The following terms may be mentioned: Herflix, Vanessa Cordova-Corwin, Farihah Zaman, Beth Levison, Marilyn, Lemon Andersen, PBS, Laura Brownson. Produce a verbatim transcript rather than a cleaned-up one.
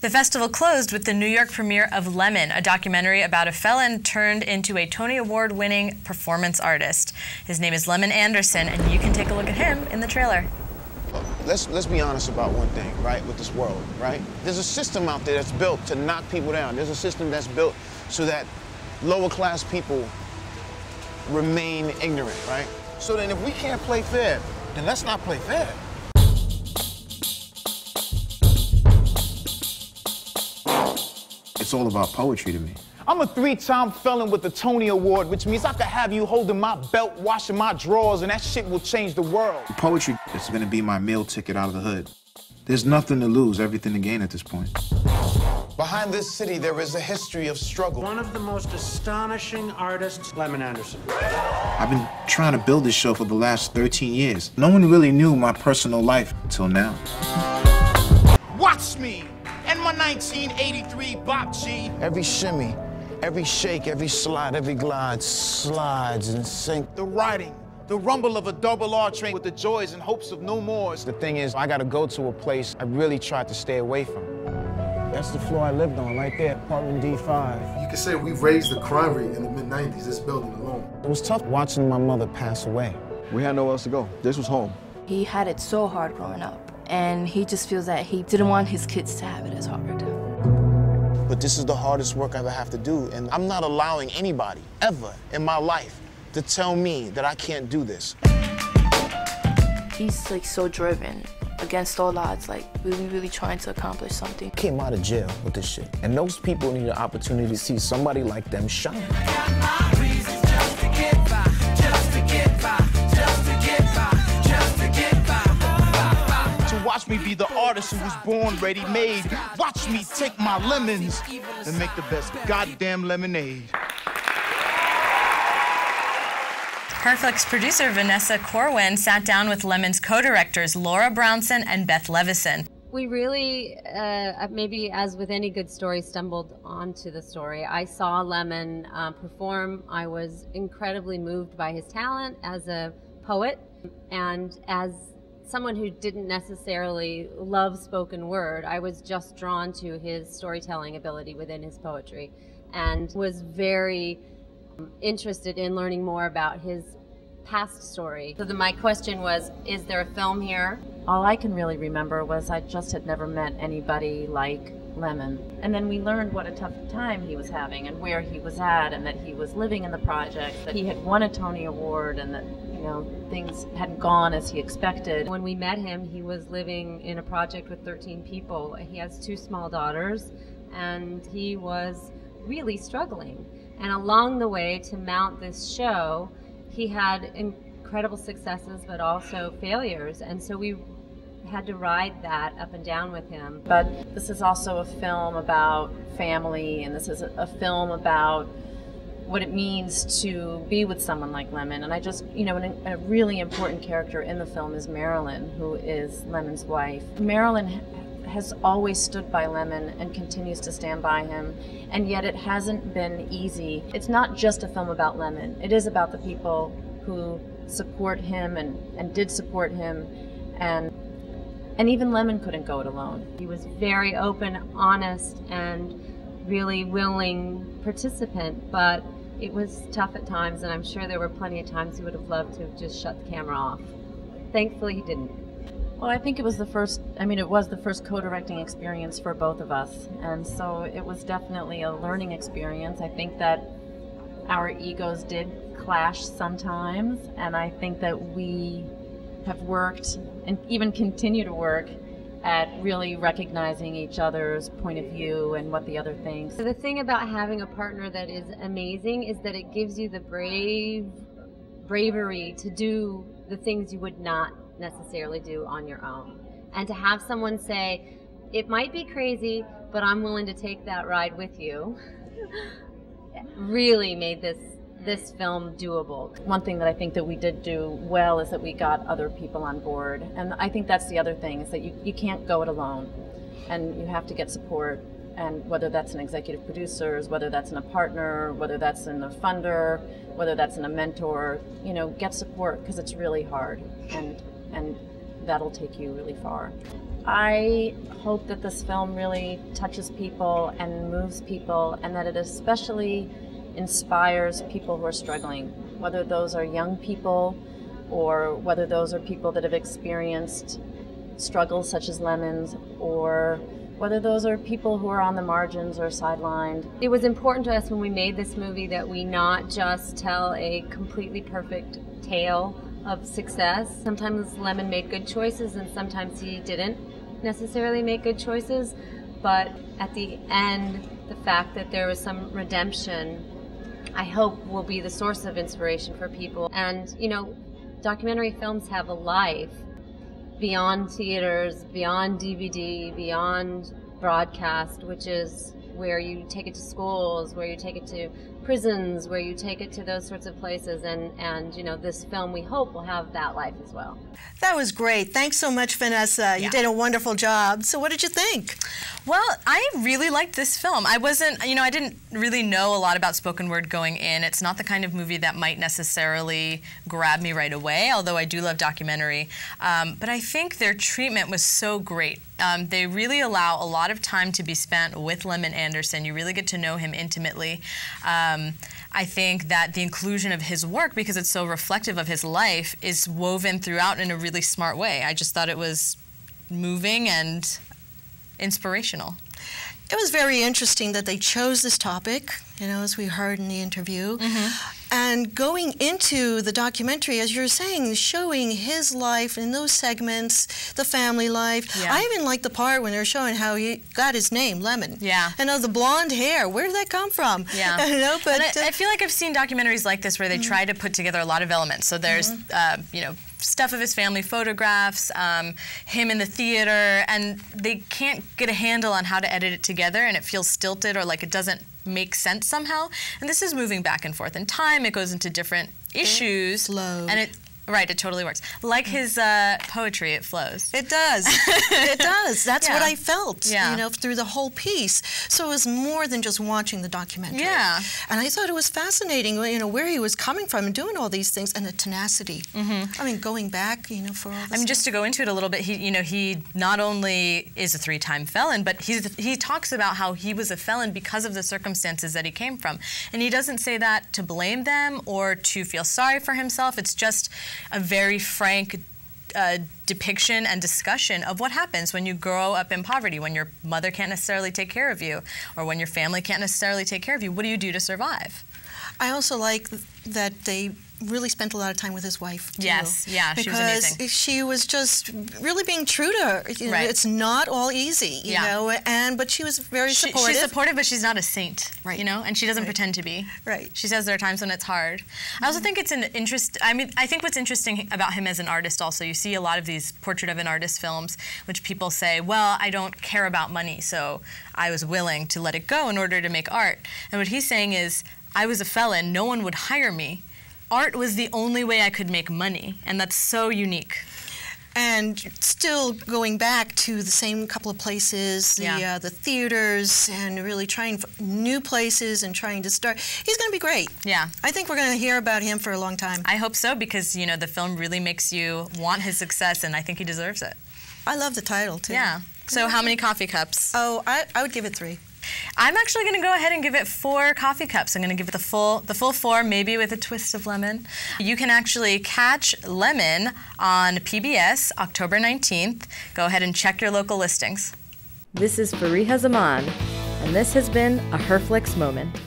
The festival closed with the New York premiere of Lemon, a documentary about a felon turned into a Tony Award-winning performance artist. His name is Lemon Andersen, and you can take a look at him in the trailer. Let's, let's be honest about one thing, right, with this world, right? There's a system out there that's built to knock people down. There's a system that's built so that lower-class people remain ignorant, right? So then if we can't play fair, then let's not play fair. It's all about poetry to me. I'm a three-time felon with the Tony Award, which means I could have you holding my belt, washing my drawers, and that shit will change the world. Poetry is gonna be my meal ticket out of the hood. There's nothing to lose, everything to gain at this point. Behind this city, there is a history of struggle. One of the most astonishing artists, Lemon Andersen. I've been trying to build this show for the last thirteen years. No one really knew my personal life until now. Watch me and my nineteen eighty-three Bop G. Every shimmy, every shake, every slide, every glide slides and sink. The riding, the rumble of a double R train with the joys and hopes of no mores. The thing is, I gotta go to a place I really tried to stay away from. That's the floor I lived on, right there, apartment D five. You could say we raised the crime rate in the mid nineties, this building alone. It was tough watching my mother pass away. We had nowhere else to go. This was home. He had it so hard growing up, and he just feels that he didn't want his kids to have it as hard. But this is the hardest work I ever have to do, and I'm not allowing anybody ever in my life to tell me that I can't do this. He's like so driven, against all odds, like really, really trying to accomplish something. Came out of jail with this shit, and those people need an opportunity to see somebody like them shine. Watch me be the artist who was born ready-made. Watch me take my lemons and make the best goddamn lemonade. Herflix producer Vanessa Corwin sat down with Lemon's co-directors Laura Brownson and Beth Levison. We really, uh, maybe as with any good story, stumbled onto the story. I saw Lemon uh, perform. I was incredibly moved by his talent as a poet and as someone who didn't necessarily love spoken word. I was just drawn to his storytelling ability within his poetry and was very interested in learning more about his past story. So the, my question was, is there a film here? All I can really remember was I just had never met anybody like Lemon. And then we learned what a tough time he was having and where he was at and that he was living in the project, that he had won a Tony Award and that, you know, things hadn't gone as he expected. When we met him, he was living in a project with thirteen people. He has two small daughters and he was really struggling. And along the way to mount this show, he had incredible successes but also failures. And so we had to ride that up and down with him. But this is also a film about family, and this is a film about what it means to be with someone like Lemon. And I just, you know, an, a really important character in the film is Marilyn, who is Lemon's wife. Marilyn has always stood by Lemon and continues to stand by him, and yet it hasn't been easy. It's not just a film about Lemon. It is about the people who support him and, and did support him, and And even Lemon couldn't go it alone. He was very open, honest, and really willing participant, but it was tough at times, and I'm sure there were plenty of times he would have loved to have just shut the camera off. Thankfully, he didn't. Well, I think it was the first, I mean, it was the first co-directing experience for both of us, and so it was definitely a learning experience. I think that our egos did clash sometimes, and I think that we have worked and even continue to work at really recognizing each other's point of view and what the other thinks. So the thing about having a partner that is amazing is that it gives you the brave bravery to do the things you would not necessarily do on your own. And to have someone say, it might be crazy, but I'm willing to take that ride with you, really made this this film doable. One thing that I think that we did do well is that we got other people on board. And I think that's the other thing, is that you, you can't go it alone. And you have to get support. And whether that's an executive producer, whether that's in a partner, whether that's in a funder, whether that's in a mentor, you know, get support, because it's really hard. And, and that'll take you really far. I hope that this film really touches people and moves people, and that it especially inspires people who are struggling, whether those are young people or whether those are people that have experienced struggles such as Lemon's, or whether those are people who are on the margins or sidelined. It was important to us when we made this movie that we not just tell a completely perfect tale of success. Sometimes Lemon made good choices and sometimes he didn't necessarily make good choices, but at the end, the fact that there was some redemption, I hope, will be the source of inspiration for people. And, you know, documentary films have a life beyond theaters, beyond D V D, beyond broadcast, which is where you take it to schools, where you take it to prisons, where you take it to those sorts of places, and, and you know, this film, we hope, will have that life as well. That was great. Thanks so much, Vanessa. You yeah. did a wonderful job. So what did you think? Well, I really liked this film. I wasn't, you know, I didn't really know a lot about spoken word going in. It's not the kind of movie that might necessarily grab me right away, although I do love documentary. Um, but I think their treatment was so great. Um, they really allow a lot of time to be spent with Lemon Andersen. You really get to know him intimately. Um, I think that the inclusion of his work, because it's so reflective of his life, is woven throughout in a really smart way. I just thought it was moving and inspirational. It was very interesting that they chose this topic, you know, as we heard in the interview. Mm-hmm. And going into the documentary, as you're saying, showing his life in those segments, the family life. Yeah. I even liked the part when they're showing how he got his name, Lemon. Yeah. And all the blonde hair, where did that come from? Yeah. You know, but, and I, uh, I feel like I've seen documentaries like this where they mm-hmm. try to put together a lot of elements. So there's, mm-hmm. uh, you know, stuff of his family, photographs, um, him in the theater, and they can't get a handle on how to edit it together, and it feels stilted or like it doesn't make sense somehow. And this is moving back and forth in time. It goes into different issues. It flows. And it, right, it totally works. Like mm. his uh, poetry, it flows. It does. It does. That's yeah. what I felt, yeah. you know, through the whole piece. So it was more than just watching the documentary. Yeah. And I thought it was fascinating, you know, where he was coming from and doing all these things, and the tenacity. Mm-hmm. I mean, going back, you know, for all this I mean, stuff. Just to go into it a little bit, he, you know, he not only is a three-time felon, but he's, he talks about how he was a felon because of the circumstances that he came from. And he doesn't say that to blame them or to feel sorry for himself. It's just a very frank uh, depiction and discussion of what happens when you grow up in poverty, when your mother can't necessarily take care of you, or when your family can't necessarily take care of you. What do you do to survive? I also like that they really spent a lot of time with his wife, too. Yes, yeah, she was amazing. Because she was just really being true to her. You know, right. It's not all easy, you yeah. know, and, but she was very she, supportive. She's supportive, but she's not a saint, right. you know, and she doesn't right. pretend to be. Right. She says there are times when it's hard. Mm-hmm. I also think it's an interest, I mean, I think what's interesting about him as an artist also, you see a lot of these portrait of an artist films, which people say, well, I don't care about money, so I was willing to let it go in order to make art. And what he's saying is, I was a felon, no one would hire me. Art was the only way I could make money, and that's so unique. And still going back to the same couple of places, the, yeah. uh, the theaters, and really trying new places and trying to start. He's going to be great. Yeah. I think we're going to hear about him for a long time. I hope so, because, you know, the film really makes you want his success, and I think he deserves it. I love the title, too. Yeah. So how many coffee cups? Oh, I, I would give it three. I'm actually going to go ahead and give it four coffee cups. I'm going to give it the full, the full four, maybe with a twist of lemon. You can actually catch Lemon on P B S October nineteenth. Go ahead and check your local listings. This is Farihah Zaman, and this has been a Herflix Moment.